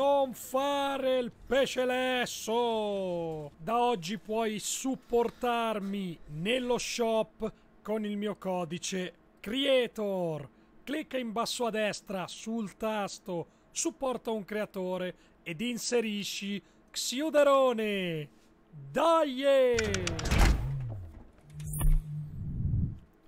non fare il pesce lesso. Da oggi puoi supportarmi nello shop con il mio codice creator. Clicca in basso a destra sul tasto supporta un creatore ed inserisci Xiuderone. Dai!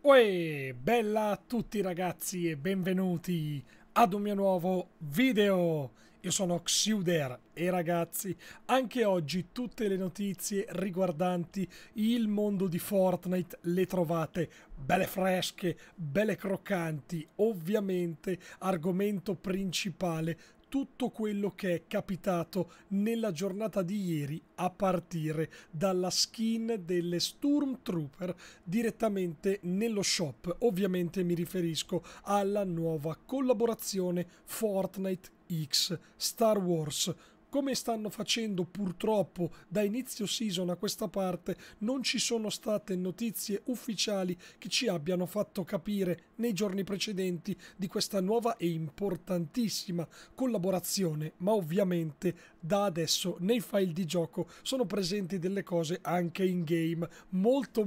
Uè, bella a tutti ragazzi e benvenuti ad un mio nuovo video. Io sono Xiuder e ragazzi, anche oggi tutte le notizie riguardanti il mondo di Fortnite le trovate belle fresche, belle croccanti. Ovviamente argomento principale tutto quello che è capitato nella giornata di ieri a partire dalla skin delle Stormtrooper direttamente nello shop. Ovviamente mi riferisco alla nuova collaborazione Fortnite X Star Wars. Come stanno facendo purtroppo da inizio season a questa parte, non ci sono state notizie ufficiali che ci abbiano fatto capire nei giorni precedenti di questa nuova e importantissima collaborazione, ma ovviamente da adesso nei file di gioco sono presenti delle cose anche in game molto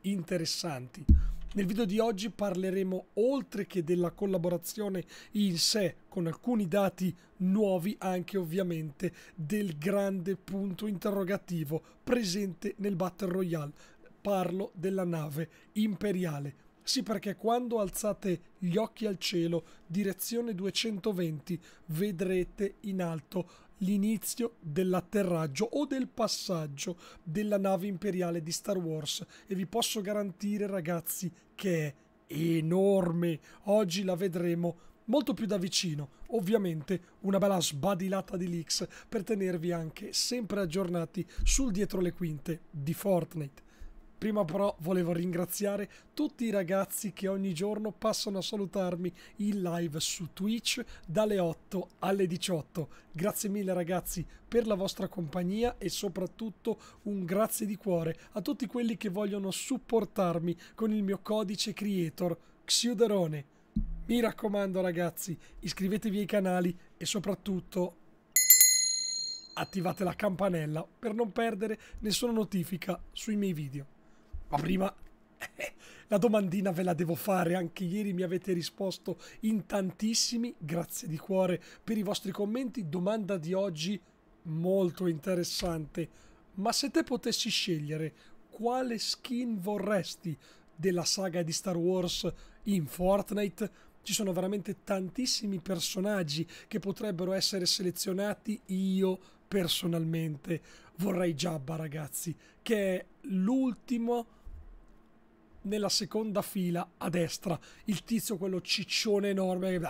interessanti. Nel video di oggi parleremo, oltre che della collaborazione in sé, con alcuni dati nuovi, anche ovviamente del grande punto interrogativo presente nel Battle Royale. Parlo della nave imperiale. Sì, perché quando alzate gli occhi al cielo, direzione 220, vedrete in alto l'inizio dell'atterraggio o del passaggio della nave imperiale di Star Wars, e vi posso garantire ragazzi che è enorme. Oggi la vedremo molto più da vicino. Ovviamente una bella sbadilata di leaks per tenervi anche sempre aggiornati sul dietro le quinte di Fortnite. Prima però volevo ringraziare tutti i ragazzi che ogni giorno passano a salutarmi in live su Twitch dalle 8 alle 18. Grazie mille ragazzi per la vostra compagnia e soprattutto un grazie di cuore a tutti quelli che vogliono supportarmi con il mio codice creator Xiuderone. Mi raccomando ragazzi, iscrivetevi ai canali e soprattutto attivate la campanella per non perdere nessuna notifica sui miei video. Ma prima la domandina ve la devo fare. Anche ieri mi avete risposto in tantissimi, grazie di cuore per i vostri commenti. Domanda di oggi molto interessante: ma se te potessi scegliere, quale skin vorresti della saga di Star Wars in Fortnite? Ci sono veramente tantissimi personaggi che potrebbero essere selezionati. Io personalmente vorrei Jabba ragazzi, che è l'ultimo nella seconda fila a destra, il tizio quello ciccione enorme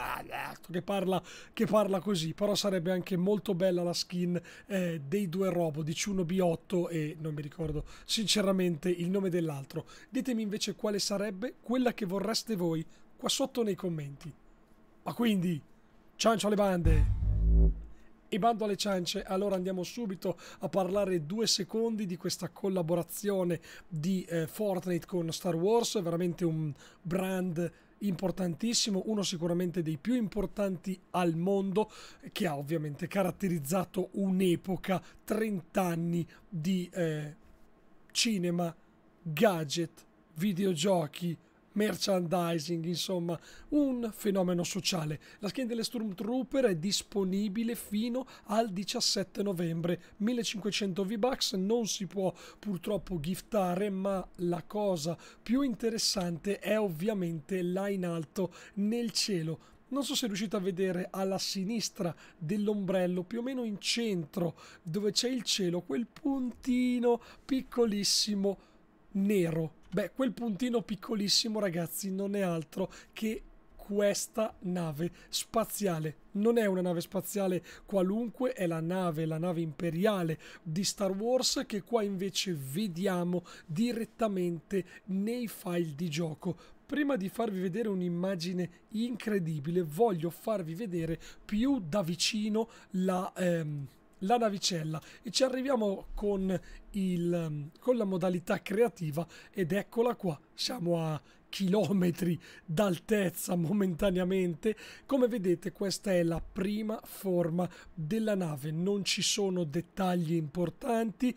che parla così. Però sarebbe anche molto bella la skin dei due robot di C1B8 e non mi ricordo sinceramente il nome dell'altro. Ditemi invece quale sarebbe quella che vorreste voi qua sotto nei commenti. Ma quindi ciancio alle bande e bando alle ciance. Allora andiamo subito a parlare 2 secondi di questa collaborazione di Fortnite con Star Wars. Veramente un brand importantissimo, uno sicuramente dei più importanti al mondo, che ha ovviamente caratterizzato un'epoca, 30 anni di cinema, gadget, videogiochi, merchandising, insomma un fenomeno sociale. La skin delle Stormtrooper è disponibile fino al 17 novembre, 1500 V-Bucks. Non si può purtroppo giftare, ma la cosa più interessante è ovviamente là in alto nel cielo. Non so se riuscite a vedere alla sinistra dell'ombrello, più o meno in centro dove c'è il cielo, quel puntino piccolissimo nero. Beh, quel puntino piccolissimo ragazzi non è altro che questa nave spaziale. Non è una nave spaziale qualunque, è la nave imperiale di Star Wars, che qua invece vediamo direttamente nei file di gioco. Prima di farvi vedere un'immagine incredibile, voglio farvi vedere più da vicino la la navicella e ci arriviamo con la modalità creativa, ed eccola qua, siamo a chilometri d'altezza momentaneamente. Come vedete questa è la prima forma della nave, non ci sono dettagli importanti.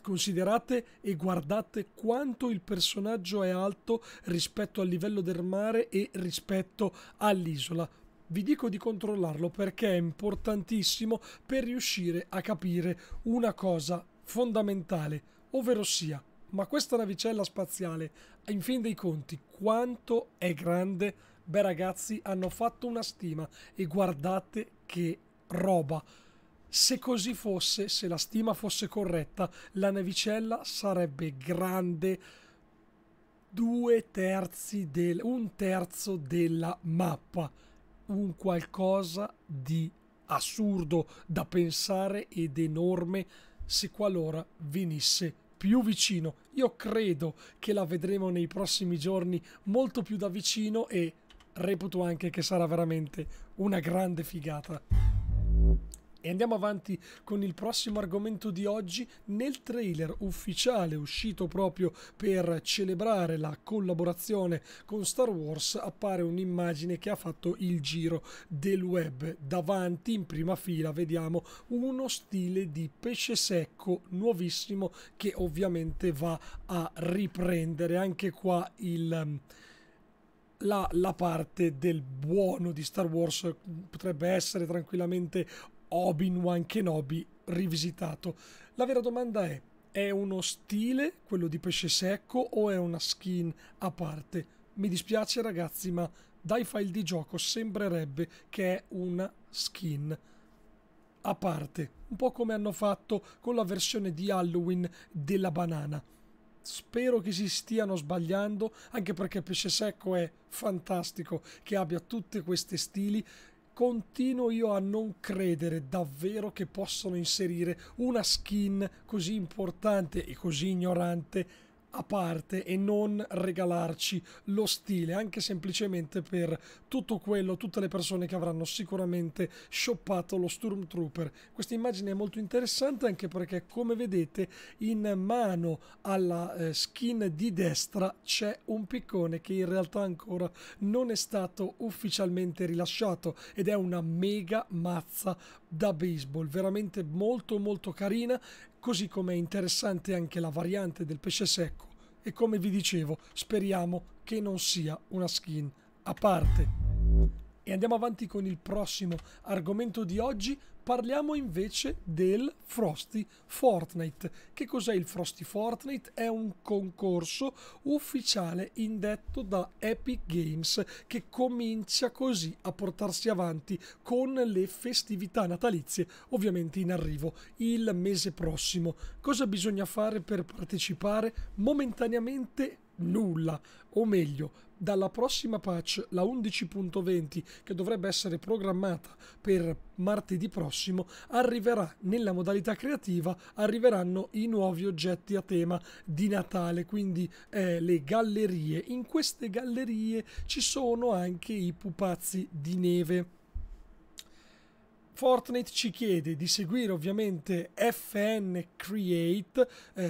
Considerate e guardate quanto il personaggio è alto rispetto al livello del mare e rispetto all'isola. Vi dico di controllarlo perché è importantissimo per riuscire a capire una cosa fondamentale, ovvero sia: ma questa navicella spaziale, in fin dei conti, quanto è grande? Beh ragazzi, hanno fatto una stima e guardate che roba! Se così fosse, se la stima fosse corretta, la navicella sarebbe grande 1/3 della mappa. Un qualcosa di assurdo da pensare ed enorme se qualora venisse più vicino. Io credo che la vedremo nei prossimi giorni molto più da vicino e reputo anche che sarà veramente una grande figata. E andiamo avanti con il prossimo argomento di oggi. Nel trailer ufficiale uscito proprio per celebrare la collaborazione con Star Wars appare un'immagine che ha fatto il giro del web. Davanti in prima fila vediamo uno stile di pesce secco nuovissimo che ovviamente va a riprendere anche qua la parte del buono di Star Wars. Potrebbe essere tranquillamente Obi-Wan Kenobi rivisitato. La vera domanda è uno stile, quello di pesce secco, o è una skin a parte? Mi dispiace ragazzi, ma dai file di gioco sembrerebbe che è una skin a parte, un po' come hanno fatto con la versione di Halloween della banana. Spero che si stiano sbagliando, anche perché pesce secco è fantastico che abbia tutti questi stili. Continuo io a non credere davvero che possano inserire una skin così importante e così ignorante a parte e non regalarci lo stile, anche semplicemente per tutte le persone che avranno sicuramente shoppato lo Stormtrooper. Questa immagine è molto interessante anche perché, come vedete, in mano alla skin di destra c'è un piccone che in realtà ancora non è stato ufficialmente rilasciato, ed è una mega mazza da baseball, veramente molto molto carina. Così come è interessante anche la variante del pesce secco e, come vi dicevo, speriamo che non sia una skin a parte. E andiamo avanti con il prossimo argomento di oggi. Parliamo invece del Frosty Fortnite. Che cos'è il Frosty Fortnite? È un concorso ufficiale indetto da Epic Games che comincia così a portarsi avanti con le festività natalizie, ovviamente in arrivo il mese prossimo. Cosa bisogna fare per partecipare? Momentaneamente nulla, o meglio, dalla prossima patch, la 11.20, che dovrebbe essere programmata per martedì prossimo, arriverà nella modalità creativa, arriveranno i nuovi oggetti a tema di Natale, quindi le gallerie. In queste gallerie ci sono anche i pupazzi di neve. Fortnite ci chiede di seguire ovviamente FN Create,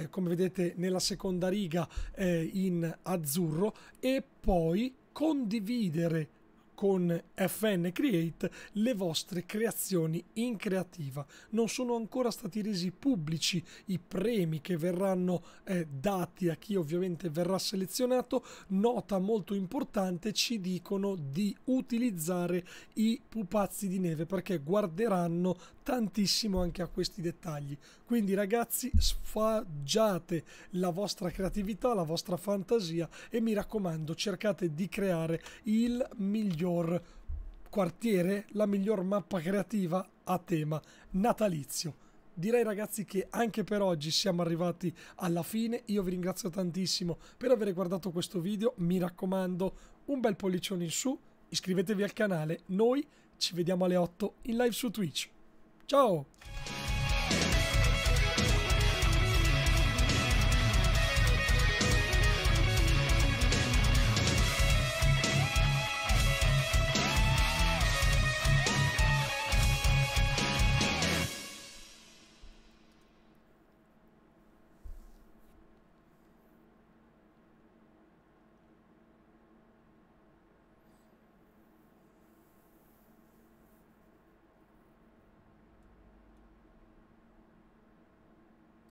come vedete nella seconda riga in azzurro, e poi condividere con FN Create le vostre creazioni in creativa. Non sono ancora stati resi pubblici i premi che verranno dati a chi ovviamente verrà selezionato. Nota molto importante: ci dicono di utilizzare i pupazzi di neve perché guarderanno tantissimo anche a questi dettagli. Quindi ragazzi, sfoggiate la vostra creatività, la vostra fantasia e, mi raccomando, cercate di creare il miglior quartiere, la miglior mappa creativa a tema natalizio. Direi ragazzi che anche per oggi siamo arrivati alla fine. Io vi ringrazio tantissimo per aver guardato questo video, mi raccomando un bel pollicione in su, iscrivetevi al canale, noi ci vediamo alle 8 in live su Twitch. Ciao!